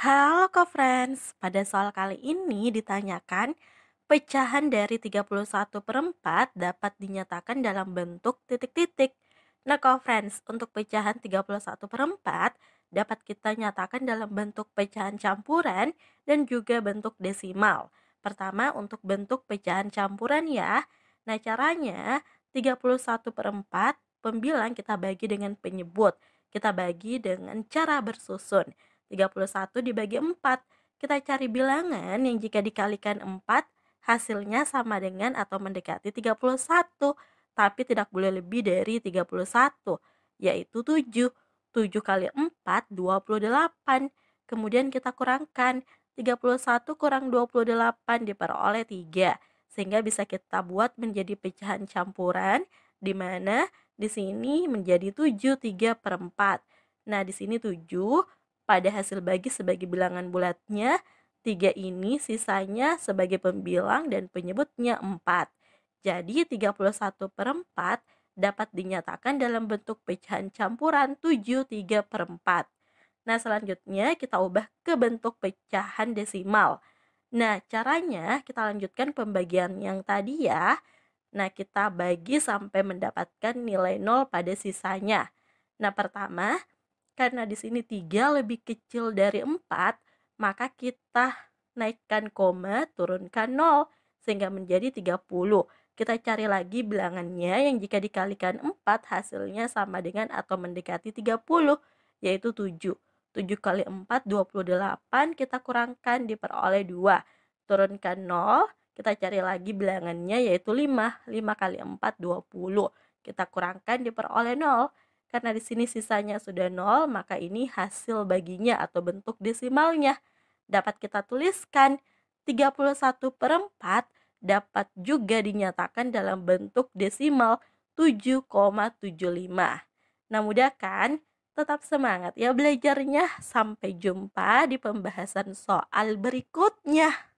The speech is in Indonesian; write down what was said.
Halo co-friends, pada soal kali ini ditanyakan pecahan dari 31/4 dapat dinyatakan dalam bentuk titik-titik. Nah co-friends, untuk pecahan 31/4 dapat kita nyatakan dalam bentuk pecahan campuran dan juga bentuk desimal. Pertama untuk bentuk pecahan campuran ya. Nah caranya 31/4 pembilang kita bagi dengan penyebut, kita bagi dengan cara bersusun. 31 dibagi 4, kita cari bilangan yang jika dikalikan 4 hasilnya sama dengan atau mendekati 31, tapi tidak boleh lebih dari 31, yaitu 7. 7 kali 4, 28. Kemudian kita kurangkan, 31 kurang 28 diperoleh 3, sehingga bisa kita buat menjadi pecahan campuran, di mana di sini menjadi 7, 3/4. Nah, di sini 7, pada hasil bagi sebagai bilangan bulatnya, 3 ini sisanya sebagai pembilang dan penyebutnya 4. Jadi 31/4 dapat dinyatakan dalam bentuk pecahan campuran 7, 3/4. Nah selanjutnya kita ubah ke bentuk pecahan desimal. Nah caranya kita lanjutkan pembagian yang tadi ya. Nah kita bagi sampai mendapatkan nilai 0 pada sisanya. Nah pertama, karena di sini 3 lebih kecil dari 4, maka kita naikkan koma, turunkan 0, sehingga menjadi 30. Kita cari lagi bilangannya yang jika dikalikan 4, hasilnya sama dengan atau mendekati 30, yaitu 7. 7 kali 4, 28, kita kurangkan diperoleh 2. Turunkan 0, kita cari lagi bilangannya yaitu 5. 5 kali 4, 20. Kita kurangkan diperoleh 0. Karena di sini sisanya sudah 0, maka ini hasil baginya atau bentuk desimalnya. Dapat kita tuliskan 31/4 dapat juga dinyatakan dalam bentuk desimal 7,75. Nah mudah kan? Tetap semangat ya belajarnya. Sampai jumpa di pembahasan soal berikutnya.